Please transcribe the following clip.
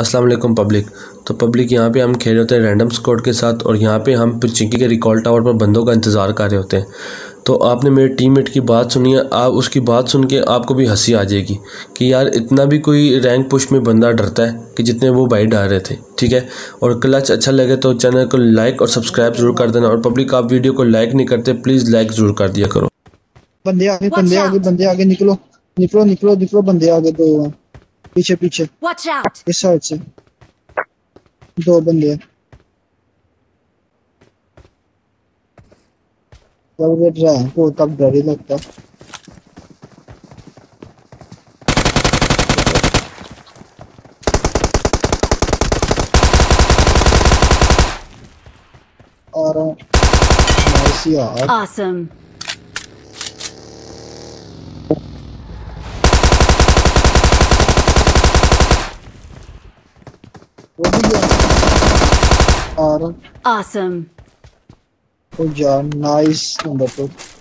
अस्सलाम वालेकुम पब्लिक। तो पब्लिक यहाँ पे हम खेल होते हैं रैंडम स्क्वाड के साथ और यहाँ पे हम पोचिंकी के रिकॉल टावर पर बंदों का इंतज़ार कर रहे होते हैं। तो आपने मेरे टीममेट की बात सुनी है, आप उसकी बात सुन के आपको भी हंसी आ जाएगी कि यार इतना भी कोई रैंक पुश में बंदा डरता है कि जितने वो भाई डर रहे थे। ठीक है, और क्लच अच्छा लगे तो चैनल को लाइक और सब्सक्राइब ज़रूर कर देना। और पब्लिक आप वीडियो को लाइक नहीं करते, प्लीज़ लाइक ज़रूर कर दिया करो। बंदे आगे निकलो। बंदे आगे दो पीछे इस साइड से दो बंदे है वो तब डर ही लगता। और awesome. Awesome. Oh yeah, nice number 2.